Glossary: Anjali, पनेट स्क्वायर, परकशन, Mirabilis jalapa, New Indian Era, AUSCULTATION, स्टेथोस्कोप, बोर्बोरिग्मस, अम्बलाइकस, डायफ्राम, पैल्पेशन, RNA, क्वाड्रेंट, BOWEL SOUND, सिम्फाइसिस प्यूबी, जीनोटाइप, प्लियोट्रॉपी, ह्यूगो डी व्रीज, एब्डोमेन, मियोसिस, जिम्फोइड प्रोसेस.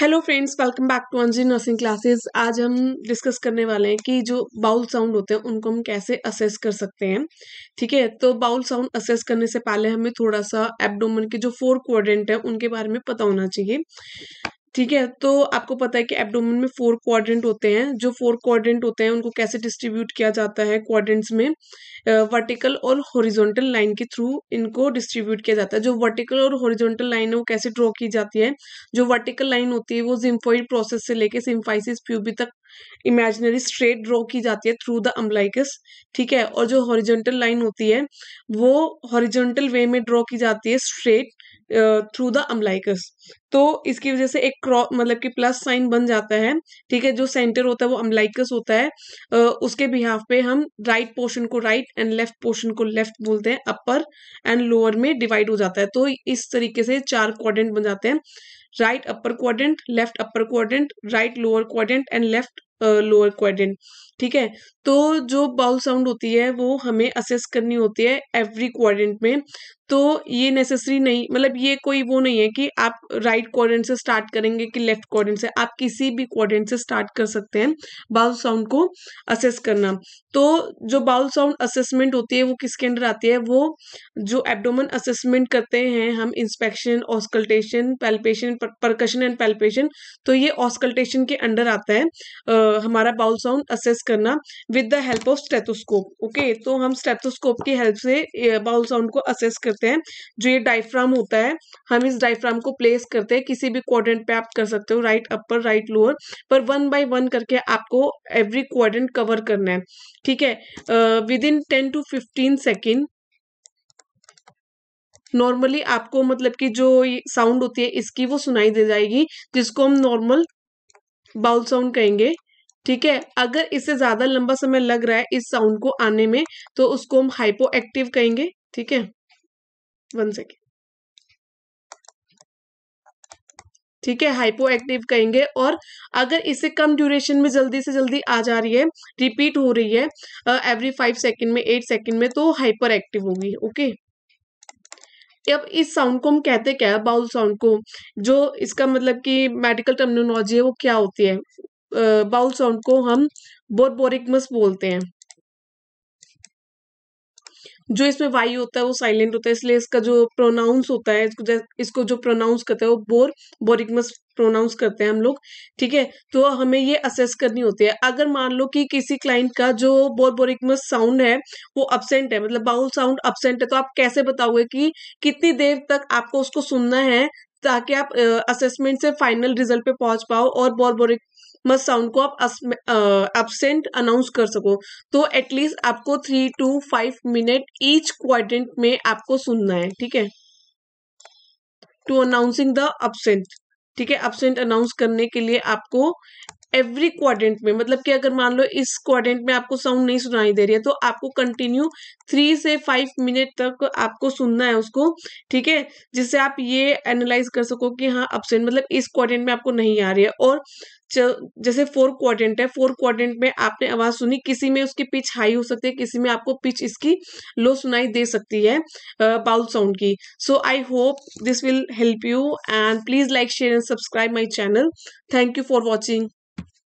Hello friends, welcome back to Anjali nursing classes. आज हम discuss करने वाले हैं कि जो बाउल साउंड होते हैं उनको हम कैसे असेस कर सकते हैं। ठीक है, तो बाउल साउंड असेस करने से पहले हमें थोड़ा सा एब्डोमेन के जो 4 क्वाड्रेंट है उनके बारे में पता होना चाहिए। ठीक है, तो आपको पता है कि एब्डोमेन में 4 क्वाड्रेंट होते हैं। जो 4 क्वाड्रेंट होते हैं उनको कैसे डिस्ट्रीब्यूट किया जाता है क्वाड्रेंट्स में, वर्टिकल और हॉरिजॉन्टल लाइन के थ्रू इनको डिस्ट्रीब्यूट किया जाता है। जो वर्टिकल और हॉरिजॉन्टल लाइन है वो कैसे ड्रॉ की जाती है। जो वर्टिकल लाइन होती है वो जिम्फोइड प्रोसेस से लेके सिम्फाइसिस प्यूबी तक इमेजिनरी स्ट्रेट ड्रॉ की जाती है थ्रू द अम्बलाइकस। ठीक है, और जो हॉरिजॉन्टल लाइन होती है वो हॉरिजॉन्टल वे में ड्रॉ की जाती है स्ट्रेट थ्रू द अम्बलाइकस। तो इसकी वजह से एक क्रॉस मतलब कि प्लस साइन बन जाता है। ठीक है, जो सेंटर होता है वो अम्बलाइकस होता है। उसके बिहाफ पे हम राइट पोर्शन को राइट एंड लेफ्ट पोर्शन को लेफ्ट बोलते हैं। अपर एंड लोअर में डिवाइड हो जाता है। तो इस तरीके से 4 क्वाड्रेंट बन जाते हैं। Right upper क्वाड्रेंट, left upper क्वाड्रेंट, right lower क्वाड्रेंट and left lower क्वाड्रेंट। ठीक है, तो जो बाउल साउंड होती है वो हमें असेस करनी होती है एवरी क्वाड्रेंट में। तो ये नेसेसरी नहीं, मतलब ये कोई वो नहीं है कि आप राइट क्वाड्रेंट से स्टार्ट करेंगे कि लेफ्ट क्वाड्रेंट से। आप किसी भी क्वाड्रेंट से स्टार्ट कर सकते हैं बाउल साउंड को असेस करना। तो जो बाउल साउंड असेसमेंट होती है वो किसके अंदर आती है, वो जो एब्डोमेन असेसमेंट करते हैं हम, inspection, auscultation, पैल्पेशन, परकशन and पैल्पेशन। तो ये ऑस्कल्टेशन के अंडर आता है हमारा बाउल साउंड असेस करना with the help of स्टेथोस्कोप। Okay, तो हम स्टेथोस्कोप की हेल्प से बाउल साउंड को असेस करते हैं। जो ये डायफ्राम होता है, हम इस डायफ्राम को प्लेस करते हैं किसी भी क्वाड्रेंट पे। आप कर सकते हो राइट अपर, राइट लोअर, पर 1 by 1 करके आपको एवरी क्वाड्रेंट कवर करना है। ठीक है, within 10 to 15 second normally आपको मतलब कि जो साउंड होती है इसकी वो सुनाई दे जाएगी, जिसको हम नॉर्मल बाउल साउंड कहेंगे। ठीक है, अगर इससे ज्यादा लंबा समय लग रहा है इस साउंड को आने में तो उसको हम हाइपो एक्टिव कहेंगे। ठीक है, 1 सेकेंड। ठीक है, हाइपो एक्टिव कहेंगे। और अगर इसे कम ड्यूरेशन में जल्दी से जल्दी आ जा रही है, रिपीट हो रही है एवरी 5 सेकेंड में, 8 सेकेंड में, तो हाइपर एक्टिव होगी। ओके, अब इस साउंड को हम कहते क्या है, बाउल साउंड को, जो इसका मतलब कि मेडिकल टर्मिनोलॉजी है वो क्या होती है। बाउल साउंड को हम बोर्बोरिग्मस बोलते हैं। जो इसमें वायु होता है वो साइलेंट होता है, इसलिए इसका जो प्रोनाउंस होता है, इसको जो प्रोनाउंस करते हैं वो बोर्बोरिग्मस प्रोनाउंस करते हैं हम लोग। ठीक है, तो हमें ये असेस करनी होती है। अगर मान लो कि किसी क्लाइंट का जो बोर्बोरिग्मस साउंड है वो अब्सेंट है, मतलब बाउल साउंड अब्सेंट है, तो आप कैसे बताओगे कि कितनी देर तक आपको उसको सुनना है ताकि आप असेसमेंट से फाइनल रिजल्ट पे पहुंच पाओ और बोर्बोरिग्मस साउंड को आप अब्सेंट अनाउंस कर सको। तो एटलीस्ट आपको 3 to 5 मिनट ईच क्वाड्रेंट में आपको सुनना है। ठीक है, टू अनाउंसिंग द अब्सेंट। ठीक है, अब्सेंट अनाउंस करने के लिए आपको एवरी क्वाड्रेंट में, मतलब कि अगर मान लो इस क्वाड्रेंट में आपको साउंड नहीं सुनाई दे रही है तो आपको कंटिन्यू 3 से 5 मिनट तक आपको सुनना है उसको। ठीक है, जिससे आप ये एनालाइज कर सको कि हाँ अब्सेंट मतलब इस क्वाड्रेंट में आपको नहीं आ रही है। और जैसे 4 क्वाड्रेंट है, 4 क्वाड्रेंट में आपने आवाज सुनी, किसी में उसकी पिच हाई हो सकती है, किसी में आपको पिच इसकी लो सुनाई दे सकती है बाउल साउंड की। So I hope this will help you and please like, share and subscribe my channel. Thank you for watching.